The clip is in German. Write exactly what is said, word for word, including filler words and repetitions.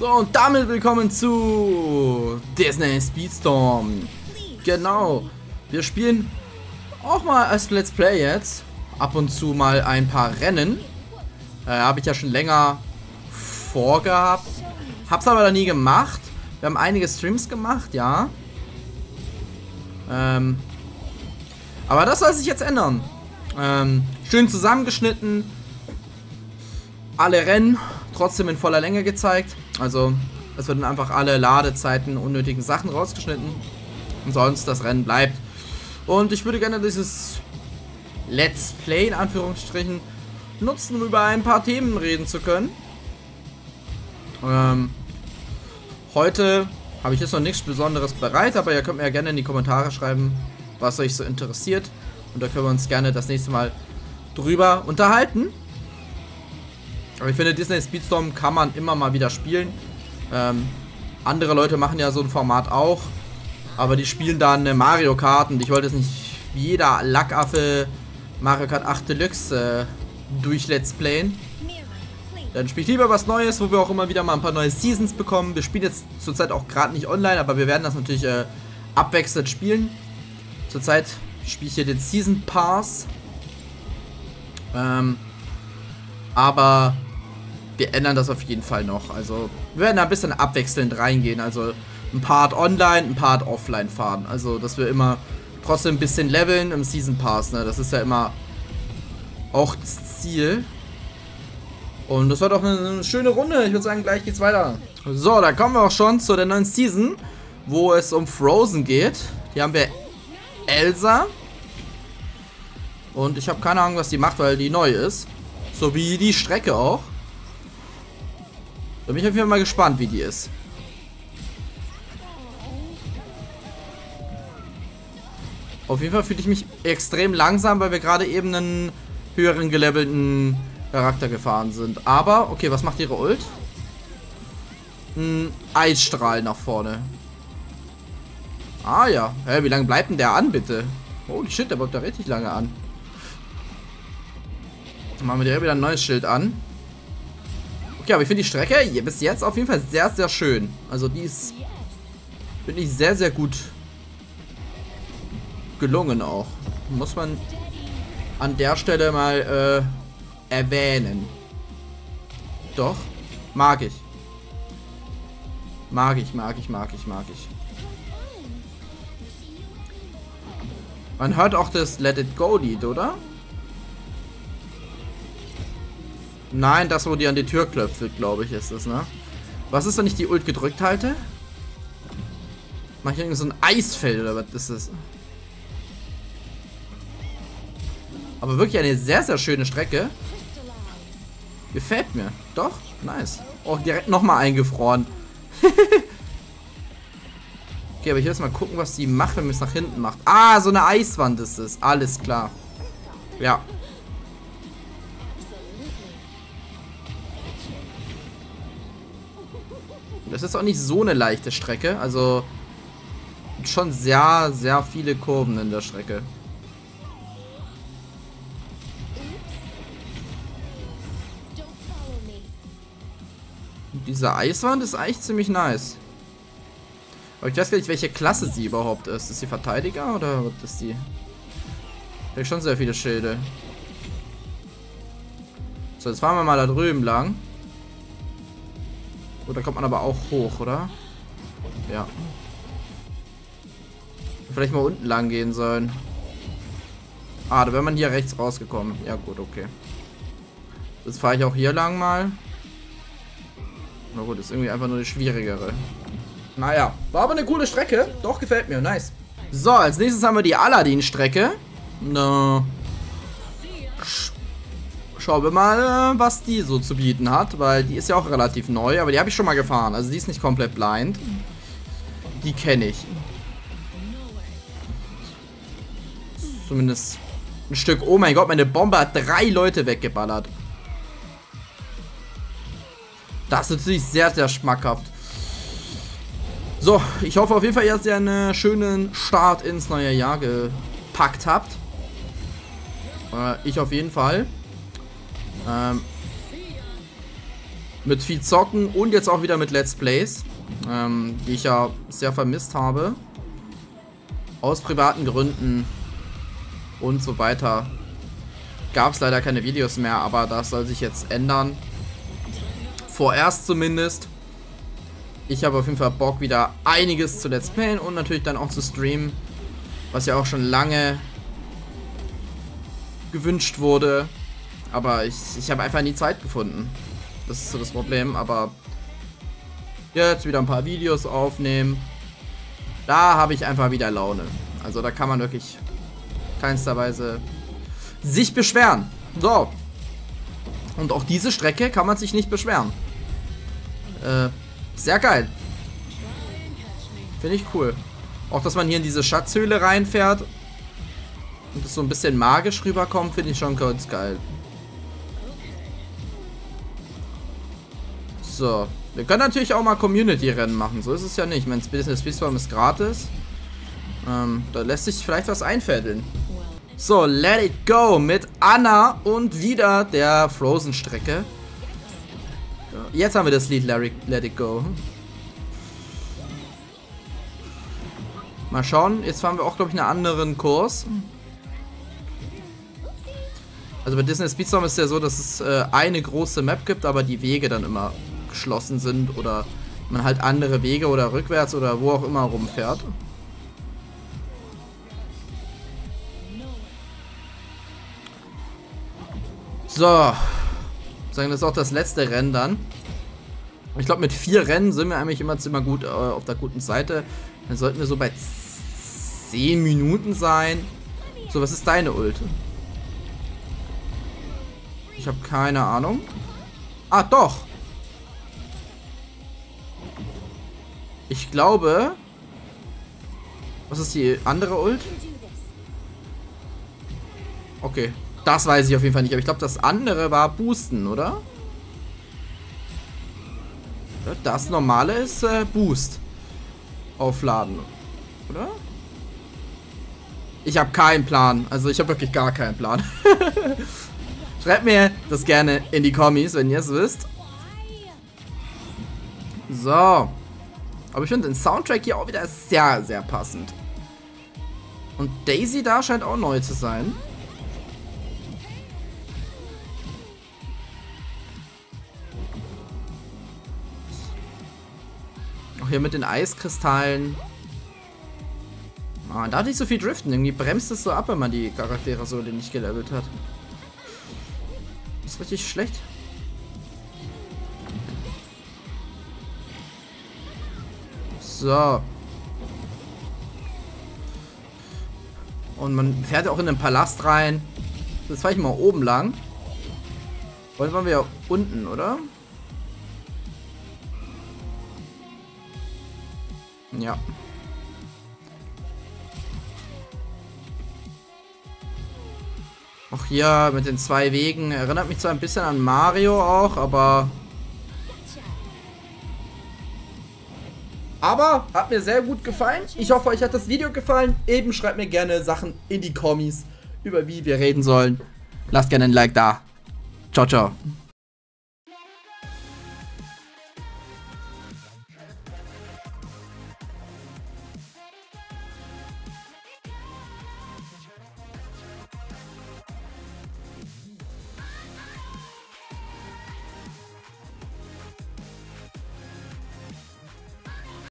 So, und damit willkommen zu Disney Speedstorm. Genau, wir spielen auch mal als Let's Play jetzt ab und zu mal ein paar Rennen. Äh, habe ich ja schon länger vorgehabt, hab's aber noch nie gemacht. Wir haben einige Streams gemacht, ja. Ähm, aber das soll sich jetzt ändern. Ähm, schön zusammengeschnitten. Alle Rennen trotzdem in voller Länge gezeigt. Also es werden einfach alle Ladezeiten, unnötigen Sachen rausgeschnitten. Und sonst das Rennen bleibt. Und ich würde gerne dieses Let's Play in Anführungsstrichen nutzen, um über ein paar Themen reden zu können. Ähm, heute habe ich jetzt noch nichts Besonderes bereit, aber ihr könnt mir ja gerne in die Kommentare schreiben, was euch so interessiert. Und da können wir uns gerne das nächste Mal drüber unterhalten. Aber ich finde, Disney Speedstorm kann man immer mal wieder spielen. Ähm, andere Leute machen ja so ein Format auch. Aber die spielen dann eine Mario Kart. Und ich wollte jetzt nicht wie jeder Lackaffe Mario Kart acht Deluxe äh, durch Let's Playen. Dann spiele ich lieber was Neues, wo wir auch immer wieder mal ein paar neue Seasons bekommen. Wir spielen jetzt zurzeit auch gerade nicht online, aber wir werden das natürlich äh, abwechselnd spielen. Zurzeit spiele ich hier den Season Pass. Ähm, aber wir ändern das auf jeden Fall noch. Also wir werden da ein bisschen abwechselnd reingehen. Also ein Part online, ein Part offline fahren. Also dass wir immer trotzdem ein bisschen leveln im Season Pass. Ne? Das ist ja immer auch das Ziel. Und das war doch eine schöne Runde. Ich würde sagen, gleich geht's weiter. So, da kommen wir auch schon zu der neuen Season, wo es um Frozen geht. Hier haben wir Elsa. Und ich habe keine Ahnung, was die macht, weil die neu ist. So wie die Strecke auch. Da bin ich auf jeden Fall mal gespannt, wie die ist. Auf jeden Fall fühle ich mich extrem langsam, weil wir gerade eben einen höheren gelevelten Charakter gefahren sind. Aber, okay, was macht ihre Ult? Ein Eisstrahl nach vorne. Ah ja. Hä, wie lange bleibt denn der an, bitte? Holy shit, der bleibt da richtig lange an. Dann machen wir direkt wieder ein neues Schild an. Okay, aber ich finde die Strecke bis jetzt auf jeden Fall sehr, sehr schön. Also die ist, finde ich, sehr, sehr gut gelungen auch. Muss man an der Stelle mal, äh, erwähnen. Doch. Mag ich. Mag ich, mag ich, mag ich, mag ich. Man hört auch das Let It Go Lied, oder? Nein, das, wo die an die Tür klopft, glaube ich, ist es, ne? Was ist, wenn ich die Ult gedrückt halte? Mach ich irgendwie so ein Eisfeld, oder was ist das? Aber wirklich eine sehr, sehr schöne Strecke. Gefällt mir. Doch, nice. Oh, direkt nochmal eingefroren. Okay, aber ich will jetzt mal gucken, was die macht, wenn man es nach hinten macht. Ah, so eine Eiswand ist es. Alles klar. Ja. Das ist auch nicht so eine leichte Strecke. Also schon sehr, sehr viele Kurven in der Strecke. Diese Eiswand ist eigentlich ziemlich nice. Aber ich weiß gar nicht, welche Klasse sie überhaupt ist. Ist sie Verteidiger oder was ist die? Vielleicht schon sehr viele Schilde. So, jetzt fahren wir mal da drüben lang. Oh, da kommt man aber auch hoch, oder? Ja. Vielleicht mal unten lang gehen sollen. Ah, da wäre man hier rechts rausgekommen. Ja gut, okay. Jetzt fahre ich auch hier lang mal. Na gut, ist irgendwie einfach nur eine schwierigere. Naja, war aber eine coole Strecke. Doch, gefällt mir. Nice. So, als nächstes haben wir die Aladdin-Strecke. Na, schauen wir mal, was die so zu bieten hat. Weil die ist ja auch relativ neu. Aber die habe ich schon mal gefahren. Also die ist nicht komplett blind. Die kenne ich. Zumindest ein Stück. Oh mein Gott, meine Bombe hat drei Leute weggeballert. Das ist natürlich sehr, sehr schmackhaft. So, ich hoffe auf jeden Fall, dass ihr einen schönen Start ins neue Jahr gepackt habt. Äh, ich auf jeden Fall. Ähm, mit viel Zocken und jetzt auch wieder mit Let's Plays, ähm, die ich ja sehr vermisst habe. Aus privaten Gründen und so weiter gab es leider keine Videos mehr, aber das soll sich jetzt ändern. Vorerst zumindest. Ich habe auf jeden Fall Bock, wieder einiges zu Let's Playen und natürlich dann auch zu streamen, was ja auch schon lange gewünscht wurde. Aber ich, ich habe einfach nie Zeit gefunden. Das ist so das Problem, aber jetzt wieder ein paar Videos aufnehmen. Da habe ich einfach wieder Laune. Also da kann man wirklich keinsterweise sich beschweren. So. Und auch diese Strecke kann man sich nicht beschweren. Äh, sehr geil. Finde ich cool. Auch, dass man hier in diese Schatzhöhle reinfährt und es so ein bisschen magisch rüberkommt, finde ich schon ganz geil. So, wir können natürlich auch mal Community-Rennen machen, so ist es ja nicht. Mein Disney Speedstorm ist gratis. Ähm, da lässt sich vielleicht was einfädeln. So, let it go mit Anna und wieder der Frozen-Strecke. Jetzt haben wir das Lied Let It Go. Mal schauen, jetzt fahren wir auch, glaube ich, einen anderen Kurs. Also bei Disney Speedstorm ist ja so, dass es äh, eine große Map gibt, aber die Wege dann immer geschlossen sind oder man halt andere Wege oder rückwärts oder wo auch immer rumfährt. So, sagen das ist auch das letzte Rennen dann. Ich glaube, mit vier Rennen sind wir eigentlich immer ziemlich gut äh, auf der guten Seite. Dann sollten wir so bei zehn Minuten sein. So, was ist deine Ult? Ich habe keine Ahnung. Ah, doch. Ich glaube... Was ist die andere Ult? Okay. Das weiß ich auf jeden Fall nicht, aber ich glaube, das andere war Boosten, oder? Das normale ist äh, Boost. Aufladen, oder? Ich habe keinen Plan. Also ich habe wirklich gar keinen Plan. Schreibt mir das gerne in die Kommis, wenn ihr es wisst. So. Aber ich finde den Soundtrack hier auch wieder sehr, sehr passend. Und Daisy da scheint auch neu zu sein. Hier mit den Eiskristallen. Man darf nicht so viel driften. Irgendwie bremst es so ab, wenn man die Charaktere so nicht gelevelt hat. Ist richtig schlecht. So. Und man fährt auch in den Palast rein. Jetzt fahre ich mal oben lang. Heute waren wir ja unten, oder? Ja. Auch hier mit den zwei Wegen. Erinnert mich zwar ein bisschen an Mario auch, aber... Aber hat mir sehr gut gefallen. Ich hoffe, euch hat das Video gefallen. Eben schreibt mir gerne Sachen in die Kommis, über wie wir reden sollen. Lasst gerne ein Like da. Ciao, ciao.